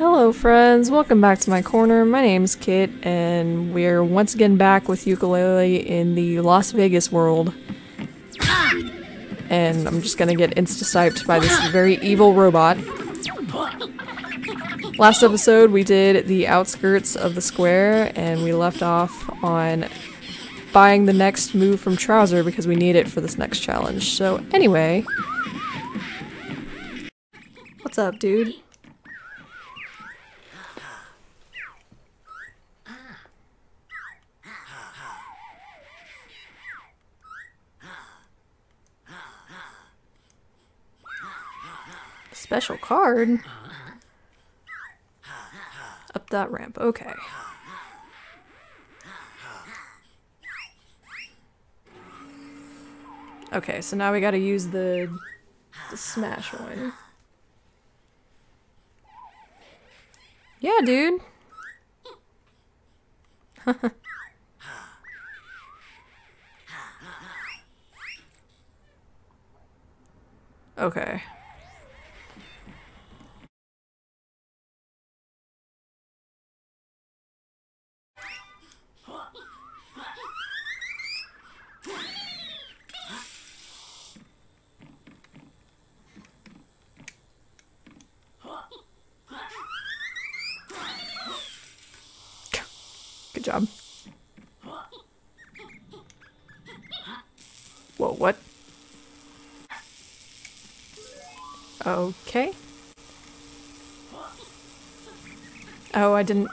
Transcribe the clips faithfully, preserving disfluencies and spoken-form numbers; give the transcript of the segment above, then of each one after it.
Hello friends, welcome back to my corner. My name's Kit and we're once again back with Yooka-Laylee in the Las Vegas world. And I'm just gonna get insta-siped by this very evil robot. Last episode we did the outskirts of the square and we left off on buying the next move from Trouser because we need it for this next challenge. So anyway... What's up, dude? Special card? Up that ramp, okay. Okay, so now we gotta use the, the smash one. Yeah, dude! Okay. Job. Whoa, what? Okay. Oh, I didn't...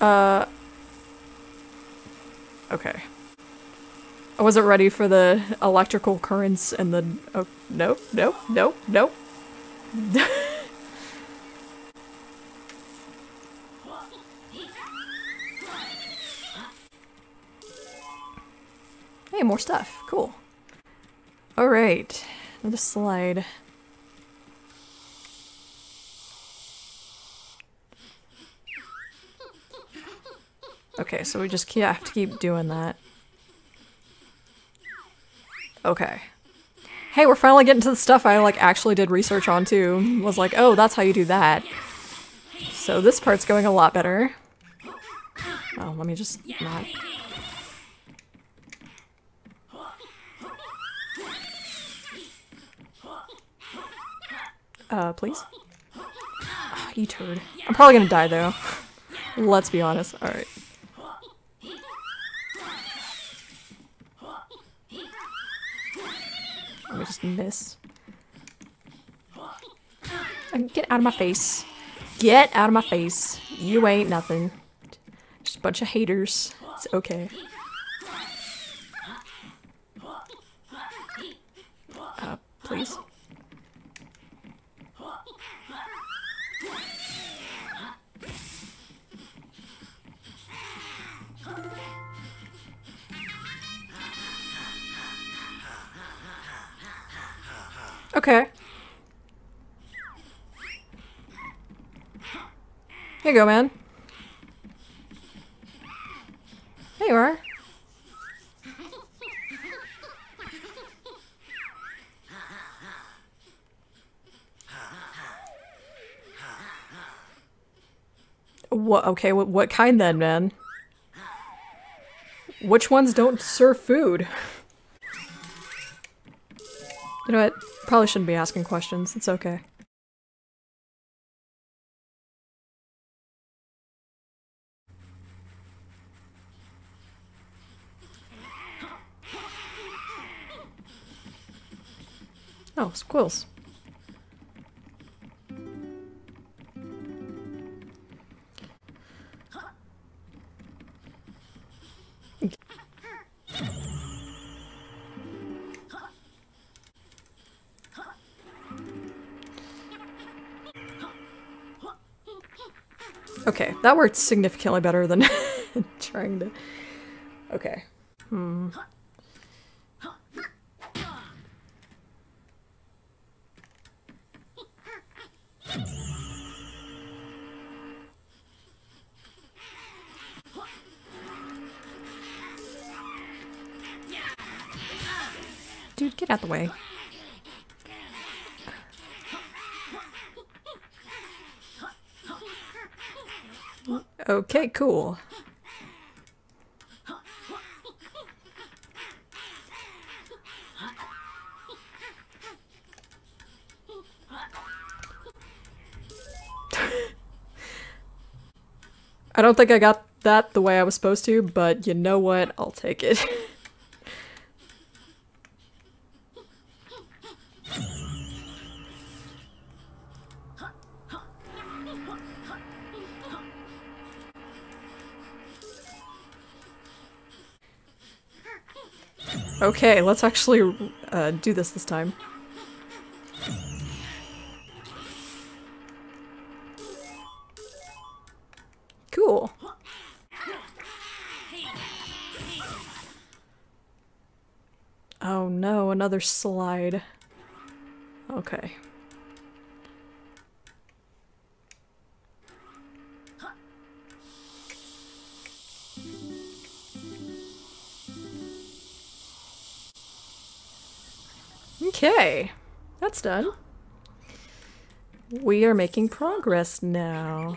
Uh... Okay. I wasn't ready for the electrical currents and the- oh, no, no, no, no. Hey, more stuff. Cool. Alright. Another slide. Okay, so we just have to keep doing that. Okay. Hey, we're finally getting to the stuff I like actually did research on too. Was like, oh, that's how you do that. So this part's going a lot better. Oh, let me just not... Uh, please? Oh, you turd. I'm probably gonna die though. Let's be honest. Alright. I just miss. Get out of my face. Get out of my face. You ain't nothing. Just a bunch of haters. It's okay. Uh, please. Okay. Here you go, man. There you are. What? Okay, what, what kind then, man? Which ones don't serve food? You know what? Probably shouldn't be asking questions. It's okay. Oh, squirrels. Okay, that worked significantly better than trying to... Okay. Hmm. Get out the way. Okay, cool. I don't think I got that the way I was supposed to, but you know what? I'll take it. Okay, let's actually uh, do this this time. Cool. Oh no, another slide. Okay. Okay, that's done. We are making progress now.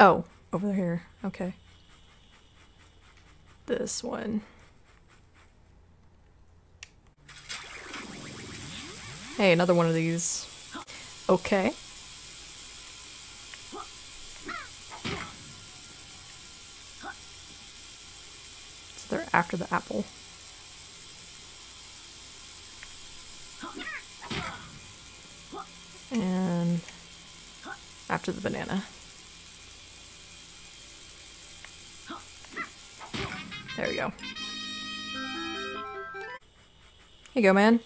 Oh, over here. Okay. This one. Hey, another one of these. Okay. So they're after the apple. And after the banana. There we go. Here you go, man.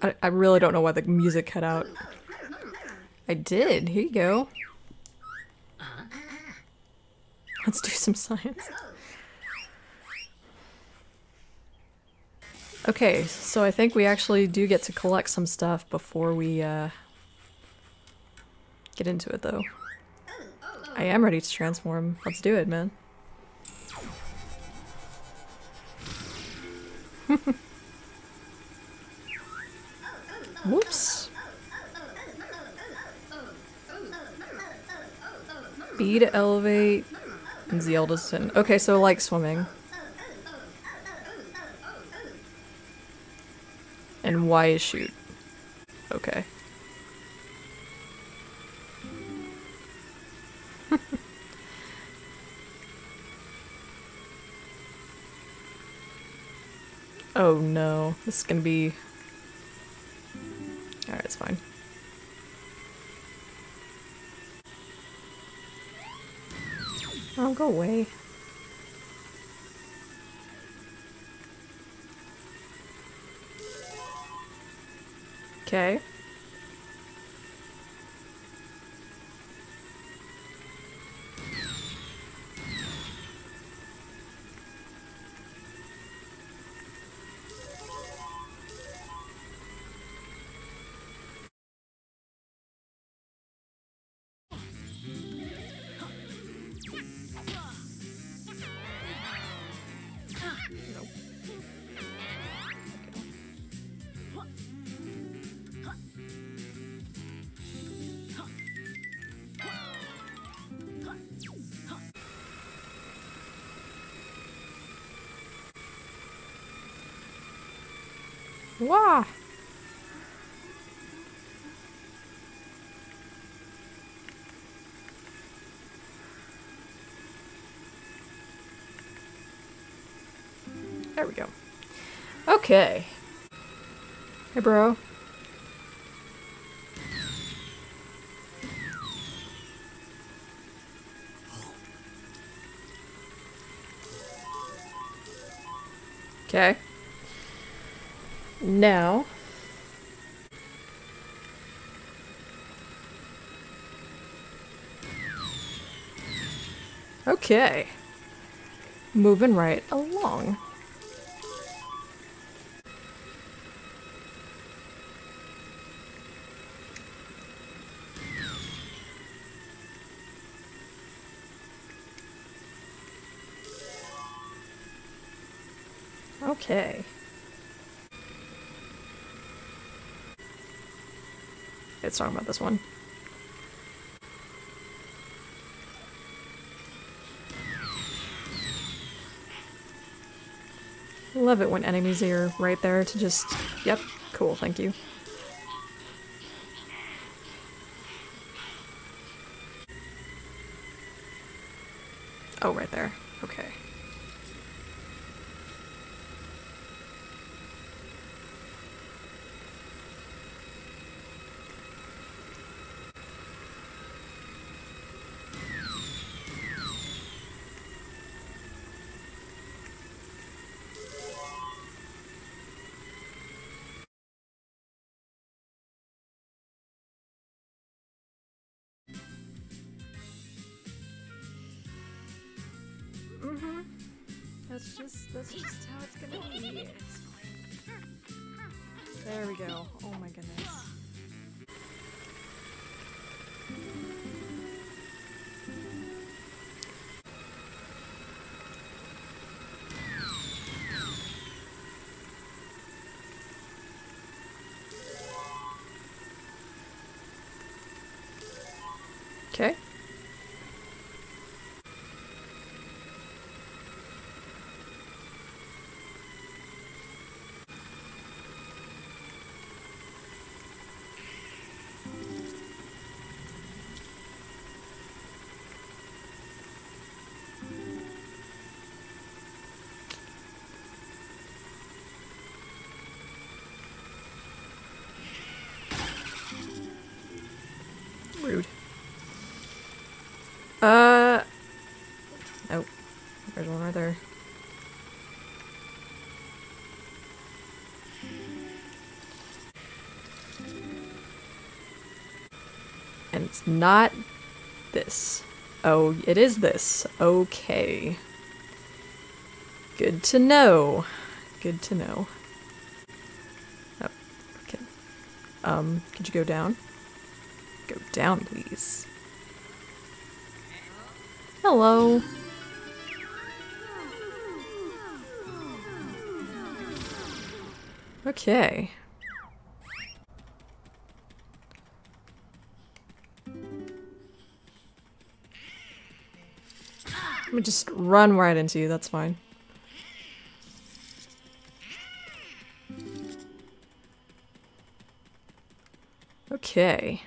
I, I really don't know why the music cut out. I did. Here you go. Let's do some science. Okay, so I think we actually do get to collect some stuff before we uh, get into it, though. I am ready to transform. Let's do it, man. Whoops. B to elevate and Z to send. Okay, so like swimming. And Y is shoot. Okay. Oh no, this is gonna be... Alright, it's fine. Oh, go away. Okay. Wow. There we go. Okay. Hey, bro. Okay. Now, okay, moving right along. Okay. Good song about this one. Love it when enemies are right there to just, yep, cool, thank you. Oh, right there. Okay. Mm-hmm. That's just that's just how it's gonna be. It's fine. There we go. Oh my goodness. Okay. Uh, oh, there's one right there. And it's not this. Oh, it is this. Okay. Good to know. Good to know. Oh, okay. Um, could you go down? Go down, please. Hello. Okay. Let me just run right into you, that's fine. Okay.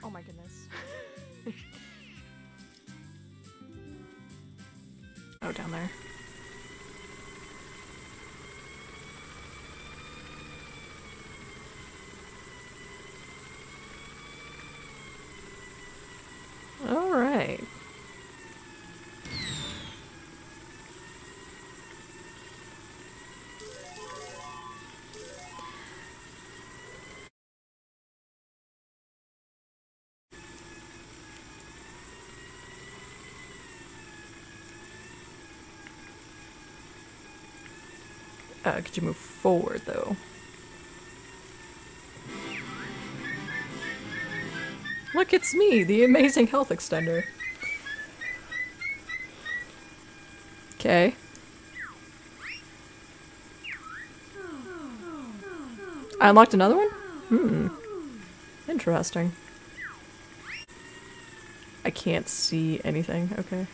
Oh my goodness. Oh, down there. All right. Uh, could you move forward, though? Look, it's me, the amazing health extender. Okay. I unlocked another one? Hmm. Interesting. I can't see anything. Okay.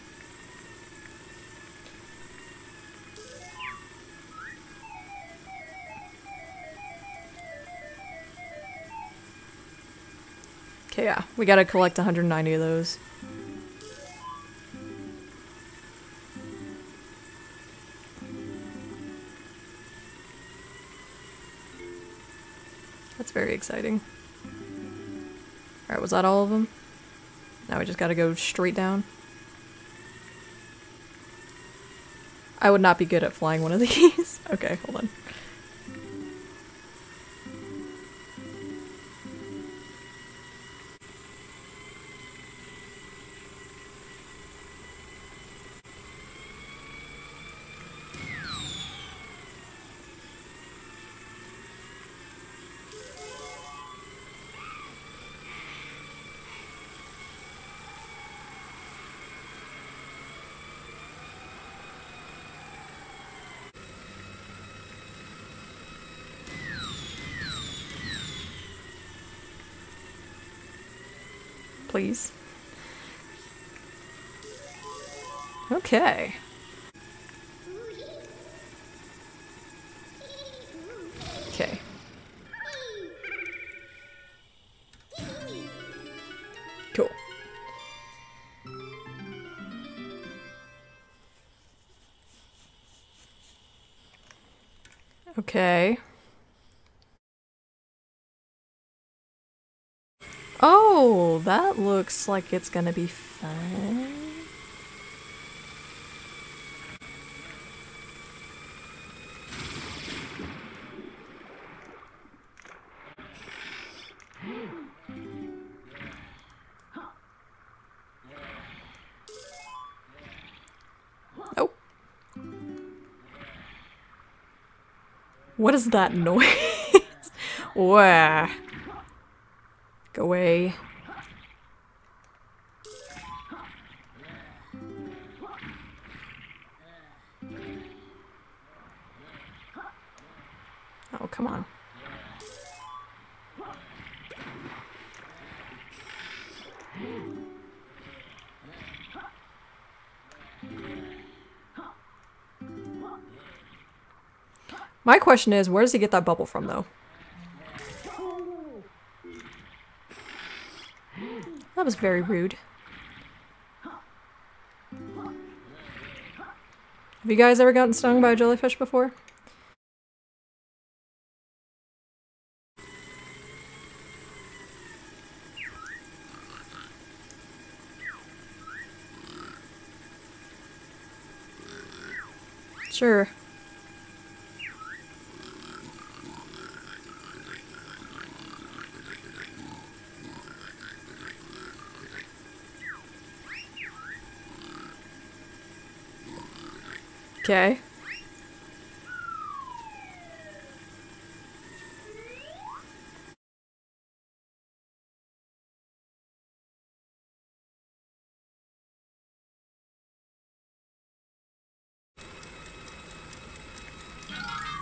Okay, yeah, we gotta collect one hundred ninety of those. That's very exciting. Alright, was that all of them? Now we just gotta go straight down. I would not be good at flying one of these. Okay, hold on. Please. Okay. Okay. Cool. Okay. Oh, that looks like it's gonna be fun. Oh. What is that noise? Wow. Go away. Oh, come on. My question is, where does he get that bubble from, though? That was very rude. Have you guys ever gotten stung by a jellyfish before? Sure. Okay.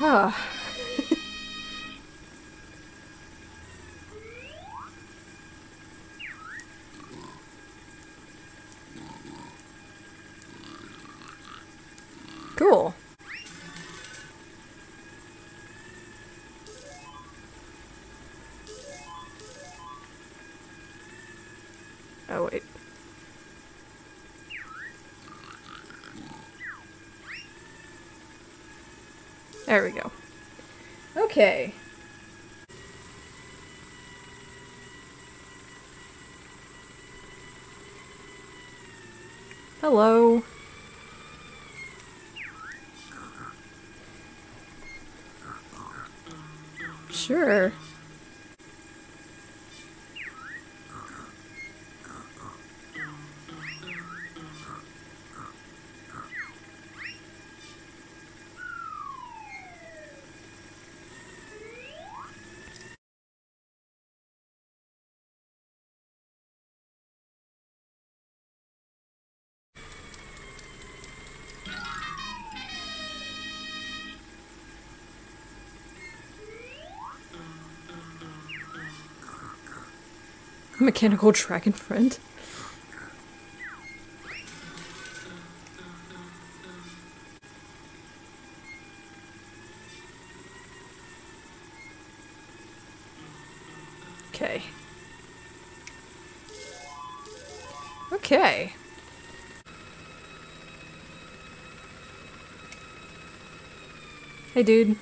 Ah. Cool. Oh, wait. There we go. Okay. Hello. Sure. Mechanical dragon friend. Okay. Okay. Hey, dude.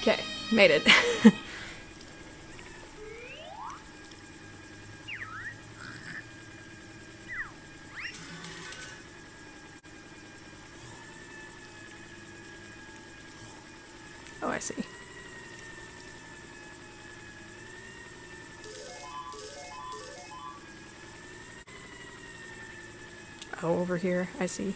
Okay, made it. Oh, I see. Oh, over here, I see.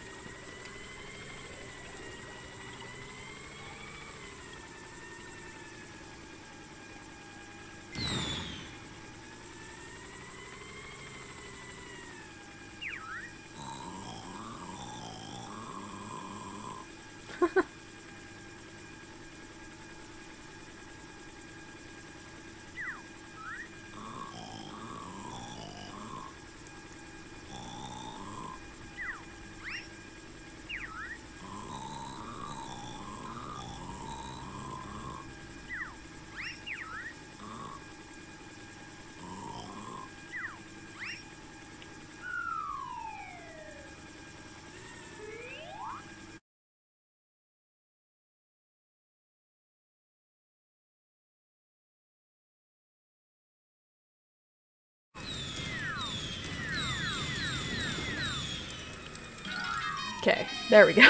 Okay, there we go.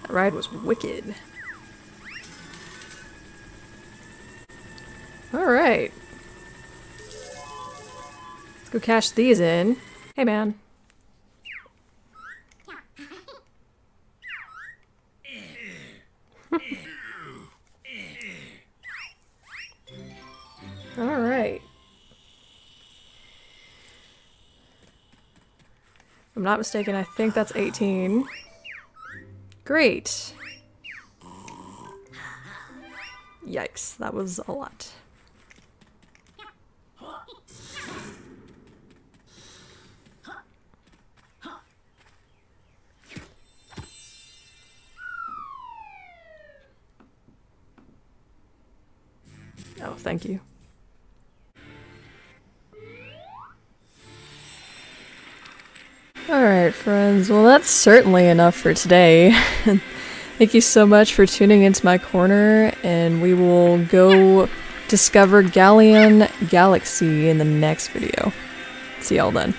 That ride was wicked. Alright. Let's go cash these in. Hey, man. I'm not mistaken, I think that's eighteen. Great! Yikes, that was a lot. Oh, thank you. Alright friends, well that's certainly enough for today. Thank you so much for tuning into my corner, and we will go discover Galleon Galaxy in the next video. See y'all then.